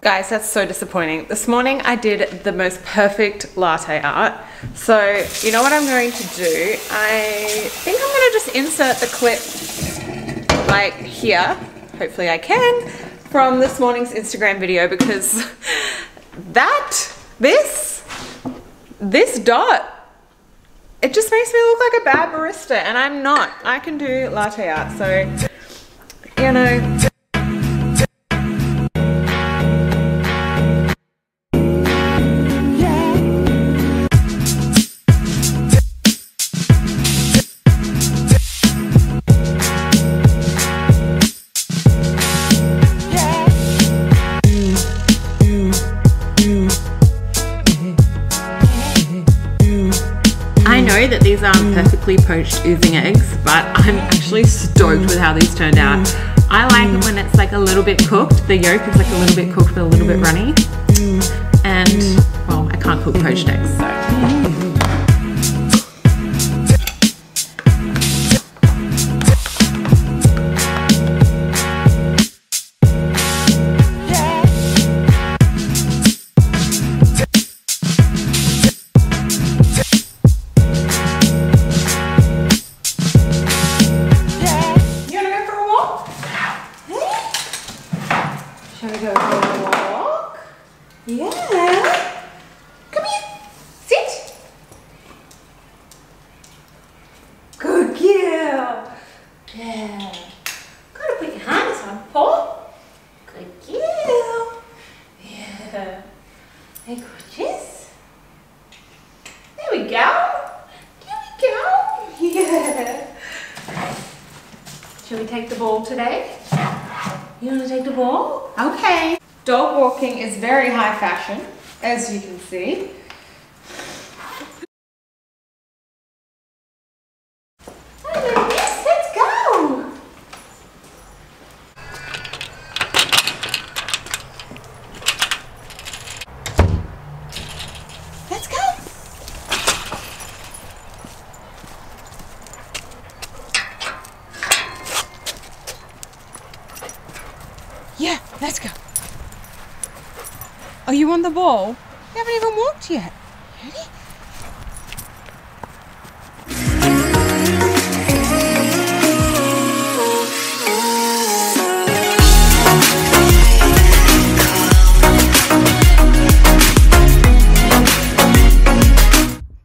Guys, that's so disappointing. This morning I did the most perfect latte art. So, you know what I'm going to do? I think I'm gonna just insert the clip like here, hopefully I can, from this morning's Instagram video because this dot, it just makes me look like a bad barista and I'm not. I can do latte art, so, you know. That these aren't perfectly poached oozing eggs, but I'm actually stoked with how these turned out. I like it when it's like a little bit cooked. The yolk is like a little bit cooked but a little bit runny. And well, I can't cook poached eggs, so. Should we go for a walk? Yeah. Come here. Sit. Good girl. Yeah. Gotta put your harness on, Paul. Good girl. Yeah. Hey, gorgeous. There we go. There we go. Yeah. Shall we take the ball today? You want to take the ball? Okay. Dog walking is very high fashion, as you can see. Yeah, let's go. Are you on the ball? You haven't even walked yet. Ready?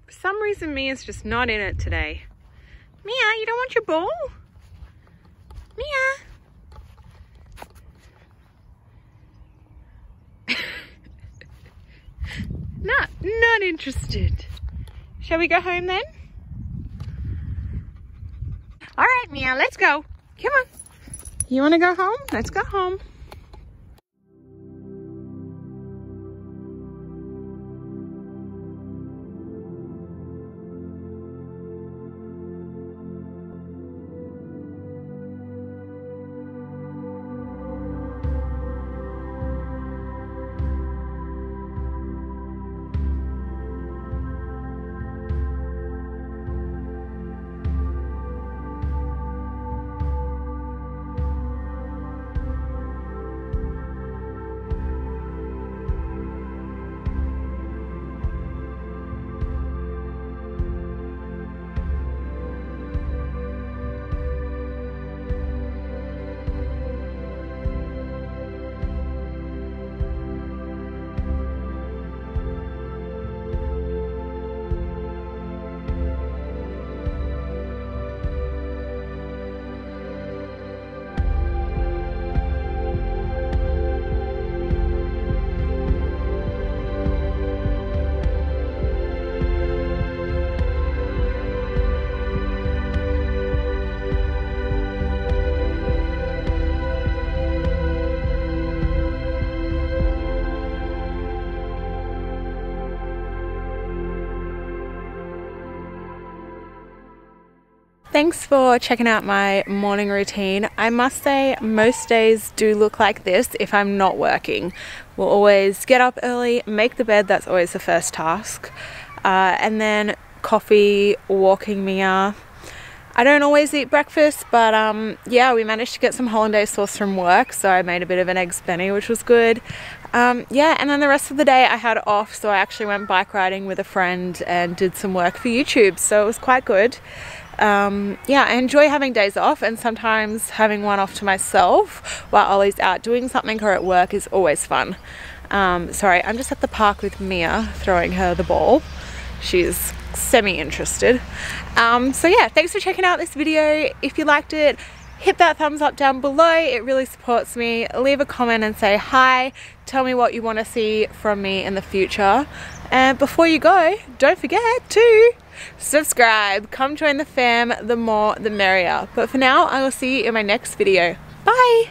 For some reason, Mia's just not in it today. Mia, you don't want your ball? Mia. Not interested. Shall we go home then? All right, Mia, let's go. Come on. You want to go home? Let's go home. Thanks for checking out my morning routine. I must say most days do look like this if I'm not working. We'll always get up early, make the bed, that's always the first task. And then coffee, walking Mia. I don't always eat breakfast, but yeah, we managed to get some hollandaise sauce from work, so I made a bit of an egg benny, which was good. Yeah, and then the rest of the day I had off, so I actually went bike riding with a friend and did some work for YouTube, so it was quite good. Yeah, I enjoy having days off, and sometimes having one off to myself while Ollie's out doing something or at work is always fun. Sorry, I'm just at the park with Mia, throwing her the ball. She's semi-interested. So yeah, thanks for checking out this video. If you liked it, hit that thumbs up down below. It really supports me. Leave a comment and say hi. Tell me what you want to see from me in the future. And before you go, don't forget to subscribe. Come join the fam. The more, the merrier. But for now, I will see you in my next video. Bye.